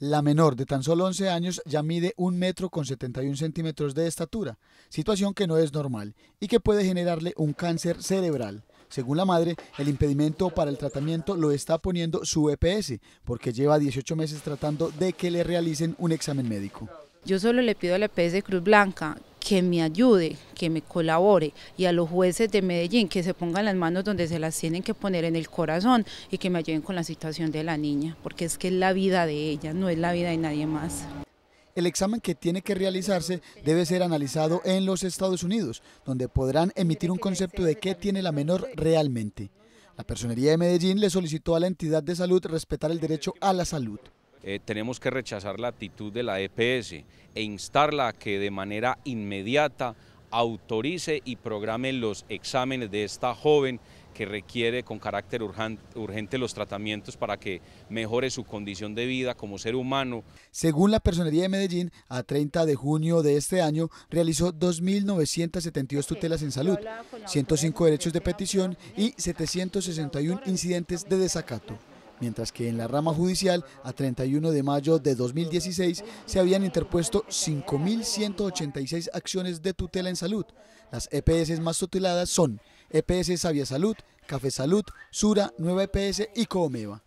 La menor, de tan solo 11 años, ya mide 1,71 metros de estatura, situación que no es normal y que puede generarle un cáncer cerebral. Según la madre, el impedimento para el tratamiento lo está poniendo su EPS, porque lleva 18 meses tratando de que le realicen un examen médico. Yo solo le pido a la EPS Cruz Blanca que me ayude, que me colabore, y a los jueces de Medellín que se pongan las manos donde se las tienen que poner, en el corazón, y que me ayuden con la situación de la niña, porque es que es la vida de ella, no es la vida de nadie más. El examen que tiene que realizarse debe ser analizado en los Estados Unidos, donde podrán emitir un concepto de qué tiene la menor realmente. La Personería de Medellín le solicitó a la entidad de salud respetar el derecho a la salud. Tenemos que rechazar la actitud de la EPS e instarla a que de manera inmediata autorice y programe los exámenes de esta joven que requiere con carácter urgente los tratamientos para que mejore su condición de vida como ser humano. Según la Personería de Medellín, a 30 de junio de este año realizó 2.972 tutelas en salud, 105 derechos de petición y 761 incidentes de desacato. Mientras que en la rama judicial, a 31 de mayo de 2016, se habían interpuesto 5.186 acciones de tutela en salud. Las EPS más tuteladas son EPS Savia Salud, Café Salud, Sura, Nueva EPS y Coomeva.